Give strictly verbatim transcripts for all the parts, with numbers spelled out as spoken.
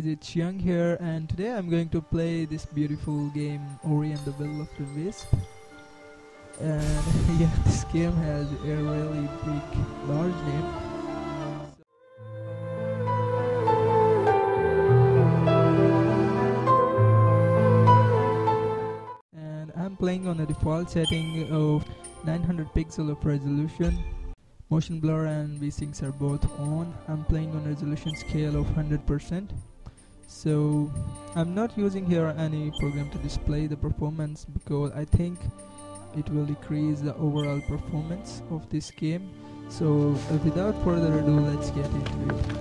guys, it's Young here, and today I'm going to play this beautiful game Ori and the Will of the Wisps. And yeah, this game has a really big, large name. Playing on a default setting of nine hundred pixel of resolution. Motion blur and V-Syncs are both on. I'm playing on resolution scale of one hundred percent. So I'm not using here any program to display the performance because I think it will decrease the overall performance of this game. So uh, without further ado, let's get into it.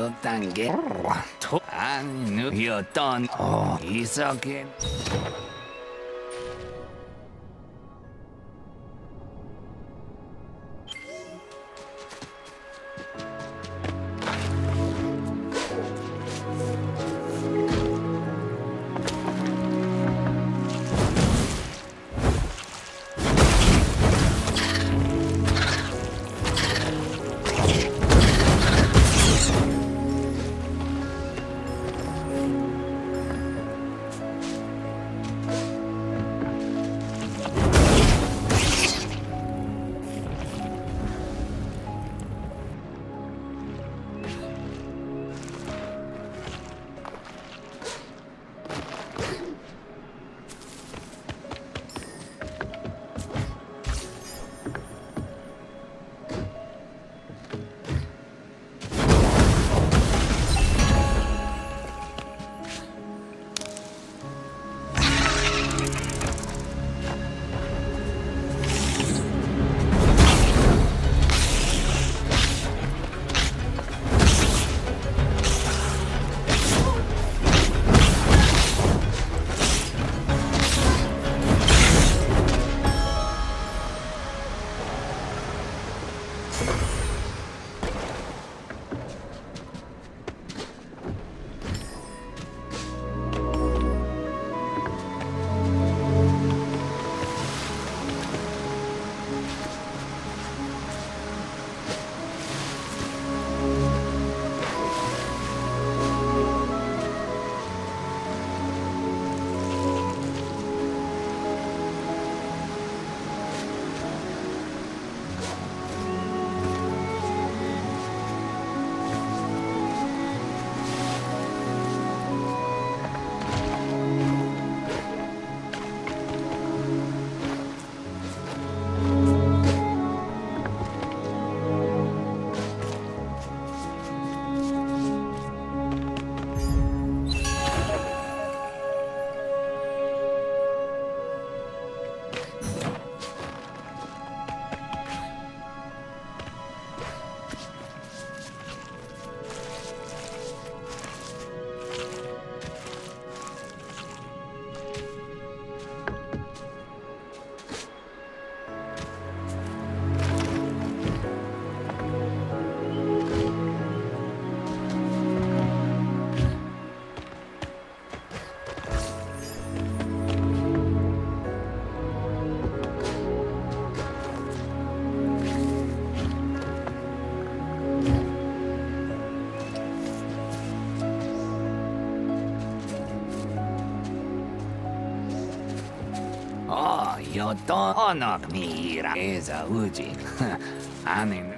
어떤 게 아니었던 어 이상해. you don't honor me, Ira. Eza Uji. I mean,